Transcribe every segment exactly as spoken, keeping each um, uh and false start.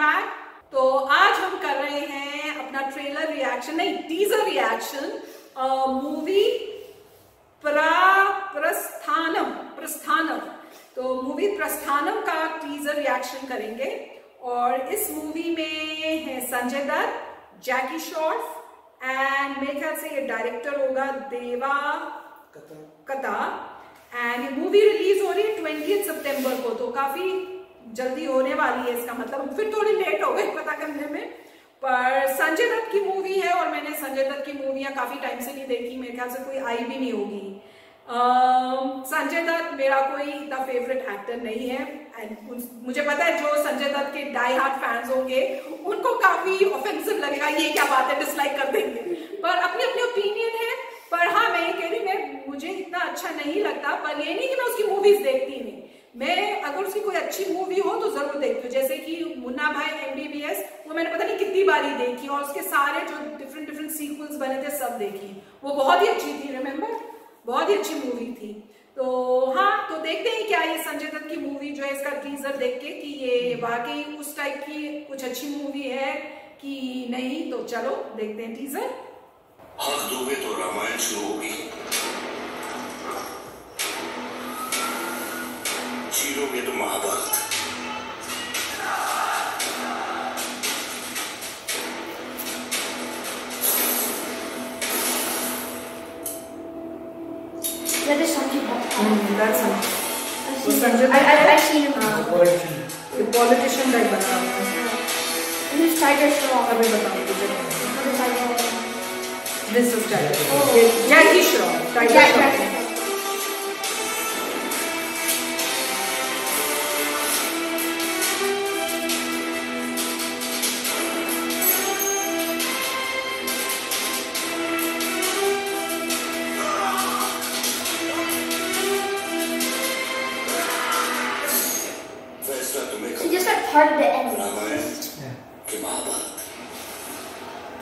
Back. तो आज हम कर रहे हैं अपना ट्रेलर रिएक्शन, नहीं teaser reaction, movie Prasthanam Prasthanam तो मूवी प्रस्थानम का टीजर रिएक्शन करेंगे। और इस मूवी में है संजय दत्त, जैकी श्रॉफ एंड मेरे ख्याल से ये डायरेक्टर होगा देवा कत्ता। एंड ये मूवी रिलीज हो रही है ट्वेंटी सितंबर को, तो काफी जल्दी होने वाली है। इसका मतलब फिर थोड़ी लेट हो गई पता करने में, पर संजय दत्त की मूवी है और मैंने संजय दत्त की मूवियां काफी टाइम से नहीं देखी, मेरे ख्याल से कोई आई भी नहीं होगी। संजय दत्त मेरा कोई इतना फेवरेट एक्टर नहीं है एंड मुझे पता है जो संजय दत्त के डाई हार्ट फैंस होंगे उनको काफी ऑफेंसिव लगेगा, ये क्या बात है, डिसलाइक कर देंगे। पर अपनी अपनी ओपिनियन है, पर हाँ मैं कह रही मैं मुझे इतना अच्छा नहीं लगता, पर ये नहीं कि मैं उसकी मूवीज देखती नहीं। मैं अगर उसकी कोई अच्छी मूवी हो तो जरूर देखती हूँ, जैसे कि मुन्ना भाई एम डी बी एस, वो मैंने पता नहीं कितनी बारी देखी और उसके सारे जो डिफरेंट डिफरेंट सीक्वल्स बने थे सब देखी। वो बहुत ही अच्छी थी, रिमेम्बर, बहुत ही अच्छी मूवी थी। तो हाँ, तो देखते हैं क्या ये संजय दत्त की मूवी जो है, इसका टीजर देख के कि ये वाकई उस टाइप की कुछ अच्छी मूवी है कि नहीं। तो चलो देखते हैं टीजर। हाथ धोगे तो रामायण शुरू होगी, चीरोगे तो Mahabharat, that is something that's something I I I've seen him as a politician, a politician like bata hum is Tiger Shroff abhi batao tujhe this is Tiger Shroff, Jackie Shroff, Tiger Shroff।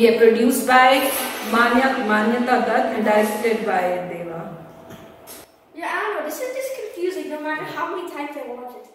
Yeah, produced by Manya Dutt and directed by Deva. Yeah, I don't know. This is just confusing. No matter how many times I watch it,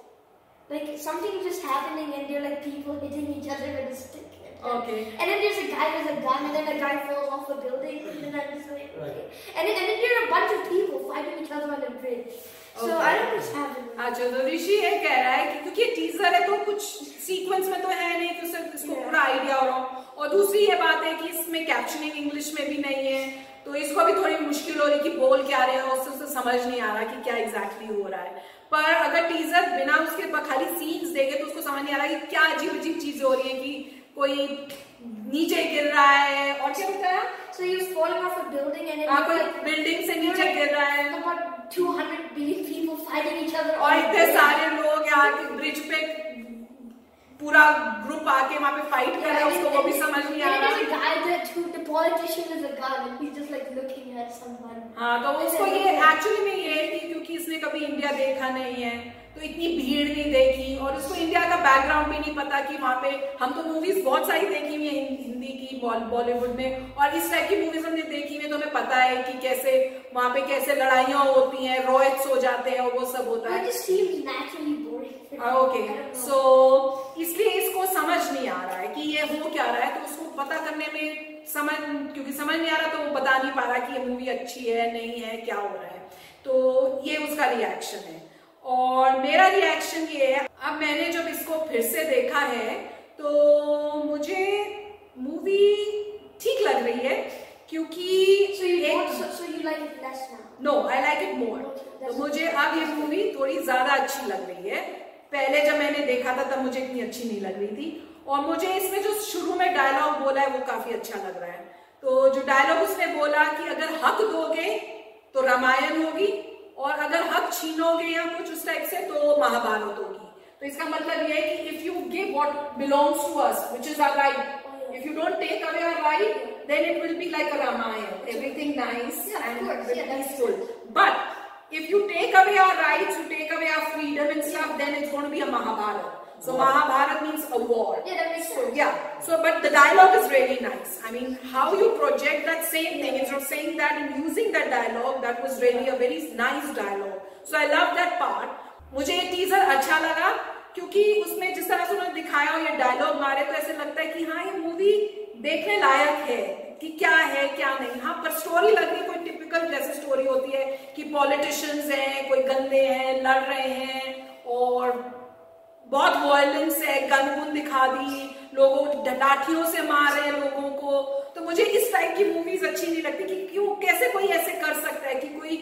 like something just happening and they're like people hitting each other with a stick. Okay. And then there's a guy with a gun, and then the guy falls off the building, and then I'm just like, okay. And then and then there are a bunch of people fighting each other on the bridge. So okay. I don't know what's happening. अच्छा तो ऋषि ये कह रहा है कि क्योंकि ये teaser है तो कुछ सीक्वेंस में तो है नहीं, तो सिर्फ इसको पूरा आइडिया हो रहा हो। और दूसरी ये बात है कि इसमें कैप्शनिंग इंग्लिश में भी नहीं है, तो इसको भी थोड़ी मुश्किल हो रही कि बोल क्या रहे हैं, उससे उसे समझ नहीं आ रहा कि क्या एग्जैक्टली हो रहा है। पर अगर टीजर बिना उसके खाली सीन्स देखे तो उसको समझ नहीं आ रहा कि क्या अजीब अजीब चीजें हो रही है, कि कोई नीचे गिर रहा है और क्या बताया, so he was falling off a building and then कोई बिल्डिंग से नीचे गिर रहा है, about two hundred billion people fighting each other, और इतने सारे लोग यहाँ के ब्रिज पे पूरा ग्रुप आके वहाँ पे फाइट कर रहे हैं, उसको वो भी समझ नहीं आ रहा। The guy that took the politician is a guy, he's just like looking at someone. हाँ तो उसको ये actually में ये है क्योंकि इसने कभी इंडिया देखा नहीं है, तो इतनी भीड़ नहीं देखी और इसको इंडिया का बैकग्राउंड भी नहीं पता कि वहाँ पे हम तो मूवीज बहुत सारी देखी हुई है हिंदी की, बॉलीवुड में, और इस टाइप की मूवीज हमने देखी हुई है, तो हमें पता है कि कैसे वहाँ पे कैसे लड़ाइयाँ होती हैं, रोयट्स हो जाते हैं और वो सब होता है। ओके, सो इसलिए इसको समझ नहीं आ रहा है कि ये हो क्या रहा है, तो उसको पता करने में समझ क्योंकि समझ नहीं आ रहा तो वो बता नहीं पा रहा कि ये मूवी अच्छी है नहीं है, क्या हो रहा है। तो ये उसका रिएक्शन है और मेरा रिएक्शन ये है। अब मैंने जब इसको फिर से देखा है तो मुझे मूवी ठीक लग रही है क्योंकि so you want, so, so you like it less now? No, I like it more. तो मुझे अब ये मूवी थोड़ी ज्यादा अच्छी लग रही है, पहले जब मैंने देखा था तब मुझे इतनी अच्छी नहीं लग रही थी। और मुझे इसमें जो शुरू में डायलॉग बोला है वो काफी अच्छा लग रहा है। तो जो डायलॉग उसने बोला कि अगर हक दोगे तो रामायण होगी और अगर हक छीनोगे या कुछ उस टाइप से तो महाभारत होगी, तो इसका मतलब यह है कि if you give what belongs to us which is our right, if you don't take away our right then it will be like a Ramayana, everything nice yeah, and peaceful. Yeah, cool. But if you take away our rights, you take away our freedom and stuff, yeah. then it's going to be a Mahabharata. So wow. Mahabharata means a war. Yeah, that makes sense. Yeah. So, but the dialogue is really nice. I mean, how you project that same thing instead of saying that and using that dialogue, that was really a very nice dialogue. So I love that part. मुझे ये teaser अच्छा लगा क्योंकि उसमें जिस तरह से उन्होंने दिखाया और ये डायलॉग मारे तो ऐसे लगता है कि हाँ ये मूवी देखने लायक है कि क्या है क्या नहीं। हाँ पर स्टोरी लग रही कोई टिपिकल जैसे स्टोरी होती है कि पॉलिटिशियंस हैं, कोई गंदे हैं, लड़ रहे हैं और बहुत वायलेंस है, गन गुन दिखा दी, लोगों डटाठियों से मार रहे हैं लोगों को। तो मुझे इस टाइप की मूवीज अच्छी नहीं लगती कि क्यों कैसे कोई ऐसे कर सकता है कि कोई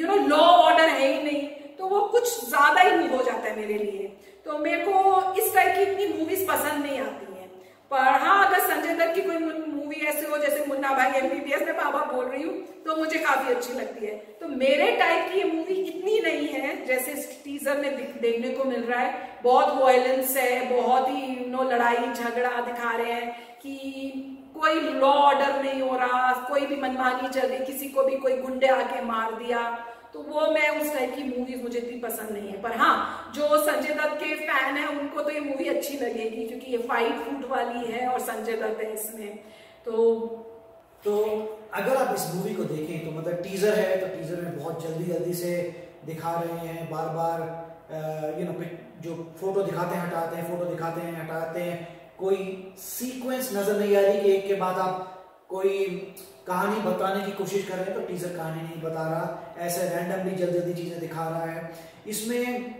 यू नो लॉ ऑर्डर है ही नहीं, तो वो कुछ ज्यादा ही हो जाता है मेरे लिए। तो मेरे को इस टाइप की इतनी मूवीज पसंद नहीं आती हैं। पर हाँ अगर संजय दत्त की कोई मूवी ऐसे हो जैसे मुन्ना भाई एमबीबीएस में बाबा बोल रही हूँ तो मुझे काफी अच्छी लगती है। तो मेरे टाइप की ये मूवी इतनी नहीं है जैसे टीजर में देखने को मिल रहा है। बहुत वायलेंस है, बहुत ही यू नो लड़ाई झगड़ा दिखा रहे हैं कि कोई लॉ ऑर्डर नहीं हो रहा, कोई भी मनमानी चल रही, किसी को भी कोई गुंडे आके मार दिया। तो वो मैं उस टाइप की मूवीज मुझे इतनी पसंद नहीं है। पर हाँ जो संजय दत्त के फैन है उनको तो ये मूवी अच्छी लगेगी क्योंकि ये फाइट फूट वाली है और संजय दत्त है इसमें। तो तो अगर आप इस मूवी को देखें तो मतलब टीजर है तो टीजर में बहुत जल्दी जल्दी से दिखा रहे हैं, बार बार यू नो जो फोटो दिखाते हैं हटाते हैं, फोटो दिखाते हैं हटाते हैं, कोई सीक्वेंस नजर नहीं आ रही कि एक के बाद आप कोई कहानी बताने की कोशिश कर रहे हैं तो टीजर कहानी नहीं बता रहा, ऐसे रैंडमली जल्दी जल्दी चीज़ें दिखा रहा है। इसमें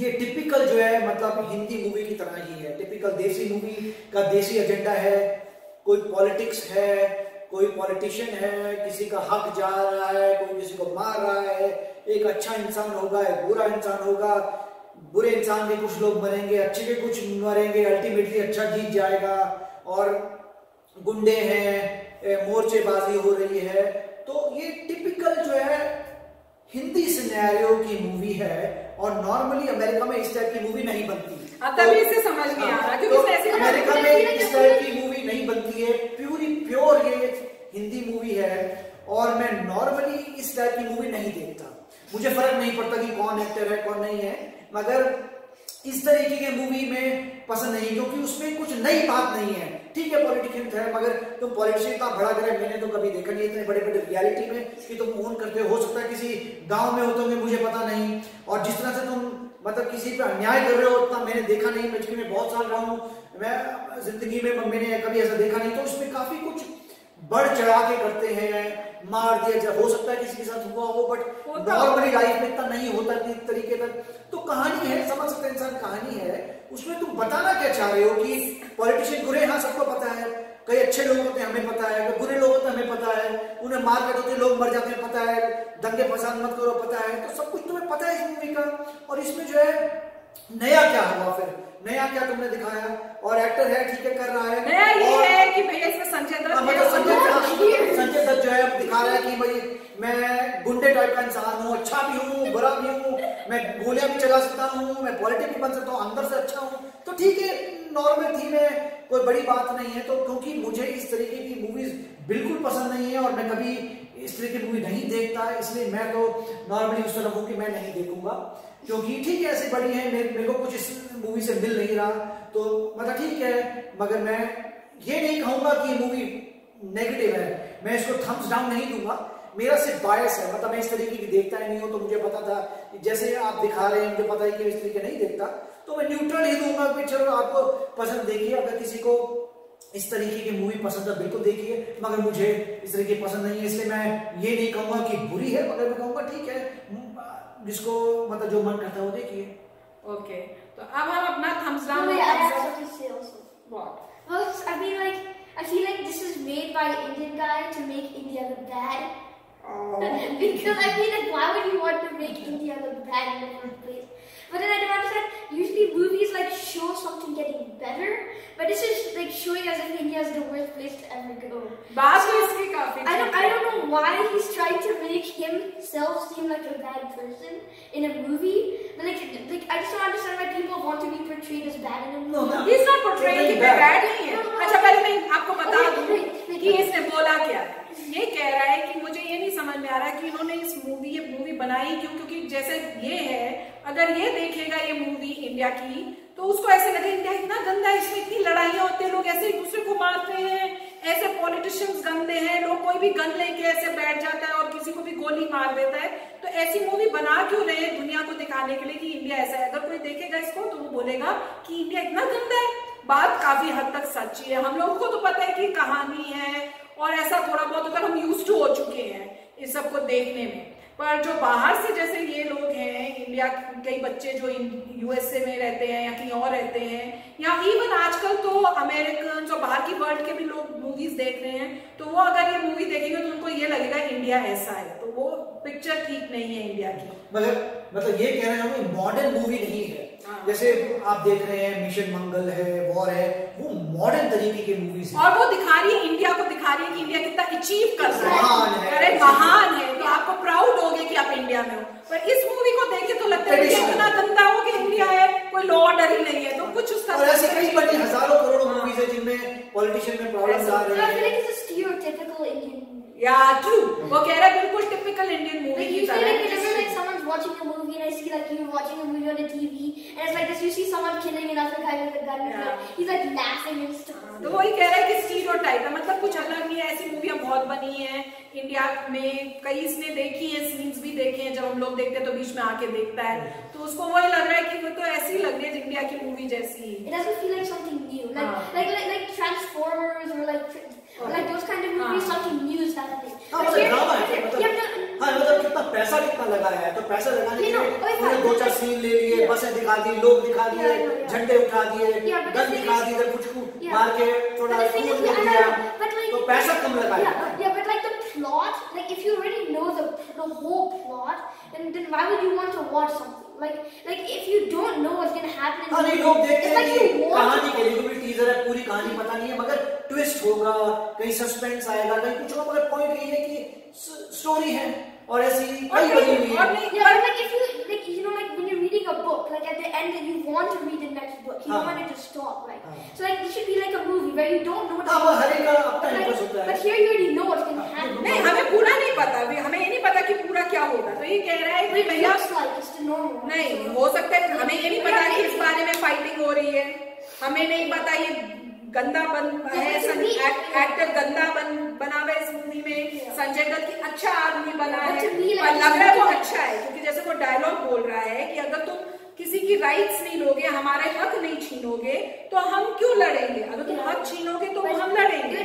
ये टिपिकल जो है मतलब हिंदी मूवी की तरह ही है, टिपिकल देसी मूवी का देसी एजेंडा है, कोई पॉलिटिक्स है, कोई पॉलिटिशियन है, किसी का हक जा रहा है, कोई किसी को मार रहा है, एक अच्छा इंसान होगा एक बुरा इंसान होगा, बुरे इंसान के कुछ लोग मरेंगे, अच्छे के कुछ मरेंगे, अल्टीमेटली अच्छा जीत जाएगा और गुंडे हैं, मोर्चेबाजी हो रही है। तो ये टिपिकल जो है हिंदी सिनेरियो की मूवी है और नॉर्मली अमेरिका में इस टाइप की मूवी नहीं बनती। तभी इसे समझ नहीं आ रहा क्योंकि ऐसे अमेरिका में इस टाइप की मूवी नहीं बनती है, प्योरी प्योर ये हिंदी मूवी है और मैं नॉर्मली इस टाइप की मूवी नहीं देखता। मुझे फर्क नहीं पड़ता कि कौन एक्टर है कौन नहीं है, मगर इस तरीके के मूवी में पसंद नहीं क्योंकि उसमें कुछ नई बात नहीं है। ठीक है पॉलिटिशियन है मगर तुम तो पॉलिटिशियन का बड़ा ग्रह मैंने तो कभी देखा नहीं इतने बड़े बड़े रियलिटी में कि तुम ओन करते हो, हो सकता है किसी गांव में हो तो मुझे पता नहीं। और जिस तरह से तुम मतलब किसी पे अन्याय कर रहे हो उतना मैंने देखा नहीं, मैं मैं बहुत साल रहा हूँ, मैं जिंदगी में मैंने कभी ऐसा देखा नहीं। तो उसमें काफी कुछ बढ़ चढ़ा के करते हैं, मार दिया जाए, हो सकता है किसी के साथ हुआ हो बट नॉर्मली लाइफ में इतना नहीं होता इस तरीके तक। तो कहानी है, समझ सकते हैं इंसान कहानी है, उसमें तुम बताना क्या चाह रहे हो कि पॉलिटिशियन बुरे, हाँ सबको पता है, कई अच्छे लोग होते हैं हमें पता है, कई बुरे लोग होते हैं हमें पता है, उन्हें मार कर होते लोग मर जाते हैं पता है, दंगे फसाद मत करो पता है। तो सब कुछ तुम्हें पता है इस मूवी का। और इसमें जो है नया क्या हुआ, फिर नया क्या तुमने दिखाया, और एक्टर है ठीक है कर रहा है, नया ये है कि भैया इसमें संजय दत्त संजय दत्त जो है दिखा रहा है कि भाई मैं गुंडे टाइप का इंसान हूँ, अच्छा भी हूँ बुरा भी हूँ, मैं गोलियां भी चला सकता हूँ, मैं पॉलिटिक्स भी बन सकता हूँ, अंदर से अच्छा हूँ। तो ठीक है नॉर्मल थी मैं, कोई बड़ी बात नहीं है। तो क्योंकि मुझे इस तरीके की मूवीज बिल्कुल पसंद नहीं है और मैं कभी इस तरह की मूवी नहीं देखता, इसलिए मैं तो नॉर्मली उस तरफ हूँ कि मैं नहीं देखूंगा क्योंकि ठीक है ऐसी बड़ी है, मेरे मेरे को कुछ इस मूवी से मिल नहीं रहा। तो मतलब ठीक है मगर मैं ये नहीं कहूंगा कि ये मूवी नेगेटिव है, मैं इसको थम्स डाउन नहीं दूंगा। मेरा सिर्फ बायस है, मतलब मैं इस तरीके की देखता ही नहीं हूँ, तो मुझे पता था जैसे आप दिखा रहे हैं मुझे पता है कि इस तरीके नहीं देखता, तो मैं न्यूट्रल ही दूंगा कि चलो आपको पसंद देखिए। अगर किसी को इस तरीके की मूवी पसंद है बिल्कुल देखिए, मगर मुझे इस तरीके पसंद नहीं है, इसलिए मैं ये नहीं कहूंगा कि बुरी है, मगर मैं कहूँगा ठीक है जिसको मतलब जो मन करता है वो देखिए। ओके तो अब हम अपना thumbs down. Most, I mean, like, I feel like this is made by an Indian guy to make India look bad. Oh. Because I mean, like, why would you want to make India look bad in the first place? But then I don't understand. Usually, movies like show something getting better, but this is like showing as if India is the worst place to ever go. Baat uski kaafi. I don't, I don't know why he's trying to make himself seem like a bad person in a movie. But like, like I just don't understand why people want to be portrayed as bad in a movie. No, no. He's not portrayed as bad. He is. अच्छा पहले मैं आपको बता दूँ कि इसने बोला क्या है। ये कह रहा है कि मुझे ये नहीं समझ में आ रहा कि इन्होंने इस मूवी ये मूवी बनाई क्यों, क्योंकि जैसे ये है अगर ये देखेगा ये मूवी इंडिया की तो उसको ऐसे लगे इंडिया इतना गंदा है, इसमें इतनी लड़ाइयाँ होती है, लोग ऐसे दूसरे को मारते हैं, ऐसे पॉलिटिशियंस गंदे हैं, लोग कोई भी गन लेके ऐसे बैठ जाता है और किसी को भी गोली मार देता है। तो ऐसी मूवी बना क्यों रहे दुनिया को दिखाने के लिए कि इंडिया ऐसा है। अगर कोई देखेगा इसको तो वो बोलेगा कि इंडिया इतना गंदा है। बात काफी हद तक सच्ची है, हम लोगों को तो पता है कि कहानी है और ऐसा थोड़ा बहुत अगर हम यूज टू हो चुके हैं इस सबको देखने में। पर जो बाहर से जैसे ये लोग हैं इंडिया, कई बच्चे जो यूएसए में रहते हैं या कहीं और रहते हैं या इवन आजकल तो अमेरिकन और बाहर की वर्ल्ड के भी लोग मूवीज देख रहे हैं, तो वो अगर ये मूवी देखेंगे तो उनको ये लगेगा इंडिया ऐसा है, तो वो पिक्चर ठीक नहीं है इंडिया की। मतलब मतलब ये कह रहे हैं कि मॉडर्न मूवी नहीं है। हाँ। जैसे आप देख रहे हैं मिशन मंगल है, वॉर है, वो मॉडर्न तरीके की मूवीज है और वो दिखा रही है इंडिया को, दिखा रही है कि इंडिया कितना अचीव कर रहा है, अरे महान है, तो आपको प्राउड हो गया कि आप इंडिया में हो। पर इस मूवी को देखे तो लगता है इतना गंदा हो कि इंडिया है, कोई लॉ ऑर्डर ही नहीं है। तो कुछ उस तरह से कई बड़ी हजारों करोड़ों मूवीज है जिनमें पॉलिटिशियन में प्रॉब्लम्स आ रहे हैं। या ट्रू, वो कह रहा है बिल्कुल टिपिकल इंडियन मूवी की तरह। Watching a movie and I see like you're watching a movie on the T V and it's like this, you see someone killing another guy with a gun, yeah. like, he's like laughing and stuff. तो वही कह रहा है कि stereotype है, मतलब कुछ अलग नहीं है। ऐसी मूवियाँ बहुत बनी है इंडिया में, कई इसने देखी है, सीन्स भी देखे हैं। जब हम लोग देखते हैं तो बीच में आके देखता है तो उसको वही लग रहा है कि वो तो ऐसी लग रही है इंडिया की मूवी जैसी। It doesn't feel like something new, like like like like Transformers or like like those kind of movies, something new is that thing. हाँ मतलब ड्रामा है, मतलब हाँ मतलब कितना पैसा कितना लगाया है, तो पैसा लगाने के लिए दो चार सीन ले लिए, बसें दिखा दी, लोग दिखा दिए, झंडे उठा दिए, गन दिखा दी, इधर कुछ कुछ मार के थोड़ा कूद दिया, तो पैसा कम लगाया। या but like the plot, like if you already know the the whole plot and then why would you want to watch something like like if you don't know what's gonna happen. अरे लोग देखते हैं कहानी के लिए, कोई teaser है, पूरी कहानी पता नहीं है, मगर ट्विस्ट होगा, कहीं सस्पेंस आएगा, कहीं कुछ होगा, मगर पॉइंट ये है कि स्टोरी है और ऐसी कई बनी हुई है। और like if you like you know like when you reading a book like at the end you want to read the next book, you want it to stop like, so like this should be like a movie where you don't know what. अब हर एक का अपना interest होता है, but here you already know what's gonna happen. नहीं, हमें पूरा नहीं पता, अभी हमें ये नहीं पता कि पूरा क्या होगा। तो ये कह रहा है कि भैया नहीं हो सकता है, हमें ये नहीं पता कि इस बारे में फाइटिंग हो रही है, हमें नहीं पता ये गंदा बन है, एक्टर गंदा बन बना हुआ है इस मूवी में। संजय दत्त की अच्छा आदमी बना है, पर लग रहा है वो अच्छा है, क्योंकि जैसे वो डायलॉग बोल रहा है कि अगर तुम किसी की राइट्स नहीं लोगे, हमारे हक नहीं छीनोगे, तो हम क्यों लड़ेंगे। अगर तुम हक छीनोगे तो हम लड़ेंगे।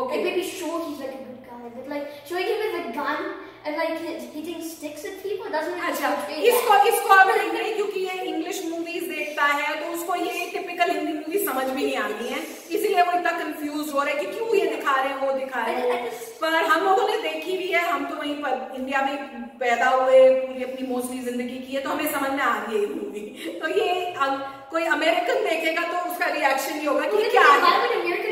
Okay. Like maybe show he's like a good guy, but like showing him with a gun and like hitting sticks at people doesn't really अच्छा, इसको इसको अब हिंदी, क्योंकि ये इंग्लिश मूवीज देखता है तो उसको ये टिपिकल हिंदी मूवी समझ भी नहीं आती है, इसीलिए वो इतना कंफ्यूज हो रहा है कि क्यों ये दिखा रहे हैं वो दिखा रहे हैं। पर हम लोगों ने देखी भी है, हम तो वहीं पर इंडिया में पैदा हुए, पूरी अपनी मोस्टली जिंदगी की है, तो हमें समझ में आ रही है ये मूवी। तो ये कोई अमेरिकन देखेगा तो उसका रिएक्शन ये होगा कि क्या है।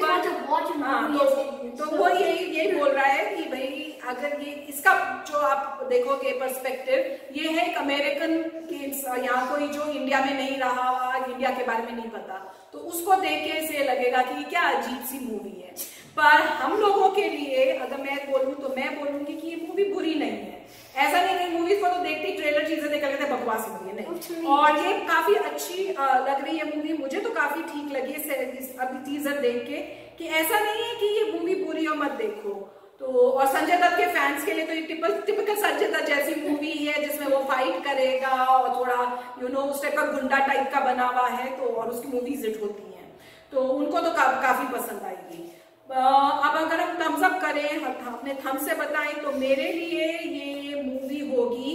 तो वो यही यही बोल रहा है कि भाई अगर ये इसका जो आप देखोगे पर्सपेक्टिव ये है एक अमेरिकन के, यहाँ कोई जो इंडिया में नहीं रहा हुआ, इंडिया के बारे में नहीं पता, तो उसको देख के इसे लगेगा कि क्या अजीब सी मूवी है। पर हम लोगों के लिए अगर मैं बोलूँ तो मैं बोलूंगी कि ये मूवी बुरी नहीं है। ऐसा नहीं कि मूवीज को तो देखते ही ट्रेलर चीजें निकल लेते हैं बकवास मूवी नहीं, और ये काफी अच्छी लग रही है मूवी, मुझे तो काफी ठीक लगी अभी टीजर देख के, कि ऐसा नहीं है कि ये मूवी बुरी हो मत देखो। तो और संजय दत्त के फैंस के लिए तो ये टिपिकल संजय दत्त जैसी मूवी है जिसमें वो फाइट करेगा और थोड़ा यू नो उस टाइप का गुंडा टाइप का बना हुआ है, तो और उसकी मूवीज हिट होती हैं, तो उनको तो का, काफी पसंद आएगी। अब अगर हम थम्स अप करें, अपने थम्स से बताएं तो मेरे लिए ये मूवी होगी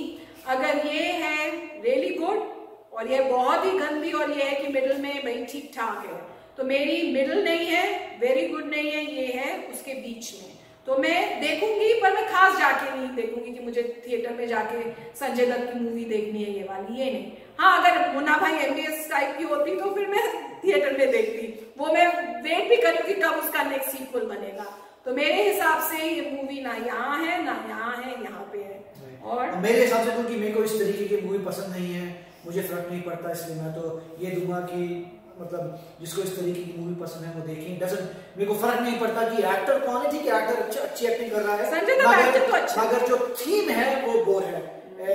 अगर ये है रियली गुड और ये बहुत ही गंदी और ये है कि मिडिल में भाई ठीक ठाक है, तो मेरी मिडिल नहीं है, वेरी गुड नहीं है, ये है उसके बीच में। तो मैं देखूंगी पर मैं खास जाके नहीं देखूंगी कि मुझे थिएटर में जाके संजय दत्त की मूवी देखनी है ये वाली, ये नहीं। हाँ अगर मुन्ना भाई एमडीबीएस टाइप की होती तो फिर मैं थिएटर में देखती, वो मैं वेट भी करूंगी कब उसका नेक्स्ट सीक्वल बनेगा। तो मेरे हिसाब से ये मूवी ना यहाँ है ना यहाँ है, यहाँ पे है। और मेरे हिसाब से क्योंकि मेरे को इस तरीके की मूवी पसंद नहीं है, मुझे फर्क नहीं पड़ता, इसलिए मैं तो ये दूंगा कि मतलब जिसको इस तरीके की मूवी पसंद है वो देखें। डजंट, मेरे को फर्क नहीं पड़ता कि एक्टर कौन है, ठीक है एक्टर अच्छी एक्टिंग कर रहा है, मगर जो थीम है वो बोर है,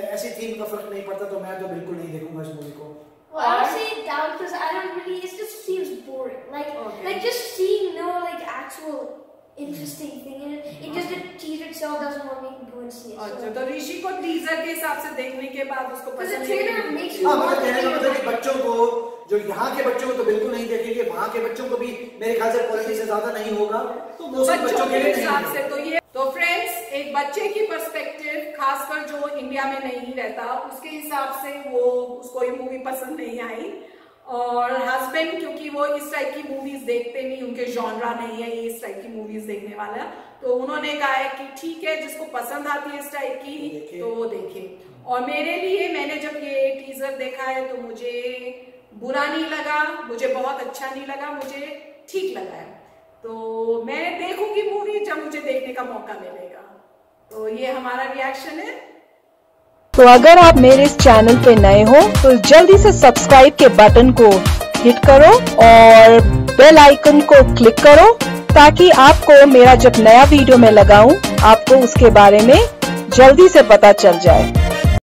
ऐसी थीम का फर्क नहीं पड़ता, तो मैं तो बिल्कुल नहीं देखूंगा इस मूवी को। Well, I would say down because I don't really. It just seems boring. Like, okay. like just seeing no like actual interesting mm. thing in it. It just the teaser itself doesn't want me to go and see it. अच्छा so. तो ऋषि को teaser के हिसाब से देखने के बाद उसको पसंद नहीं है। तो makes you. हाँ कहना कि बच्चों को जो यहाँ के बच्चों को तो बिल्कुल नहीं देखेंगे, वहाँ के बच्चों को भी मेरे ख्याल से क्वालिटी से ज्यादा नहीं होगा। तो मोस्ट बच्चों के हिसाब से तो ये तो फ्रेंड्स एक बच्चे की पर्सपेक्टिव खासकर जो इंडिया में नहीं रहता उसके हिसाब से वो उसको ये मूवी पसंद नहीं आई और हस्बैंड क्योंकि वो इस टाइप की मूवीज देखते नहीं उनके जॉनरा नहीं है ये इस टाइप की मूवीज देखने वाला तो उन्होंने कहा है कि ठीक है जिसको पसंद आती है इस टाइप की तो वो देखे और मेरे लिए मैंने जब ये टीजर देखा है तो मुझे बुरा नहीं लगा मुझे बहुत अच्छा नहीं लगा मुझे ठीक लगा है तो मैं देखूंगी मूवी जब मुझे देखने का मौका मिलेगा तो ये हमारा रिएक्शन है। तो अगर आप मेरे इस चैनल पे नए हो तो जल्दी से सब्सक्राइब के बटन को हिट करो और बेल आइकन को क्लिक करो ताकि आपको मेरा जब नया वीडियो मैं लगाऊं आपको उसके बारे में जल्दी से पता चल जाए।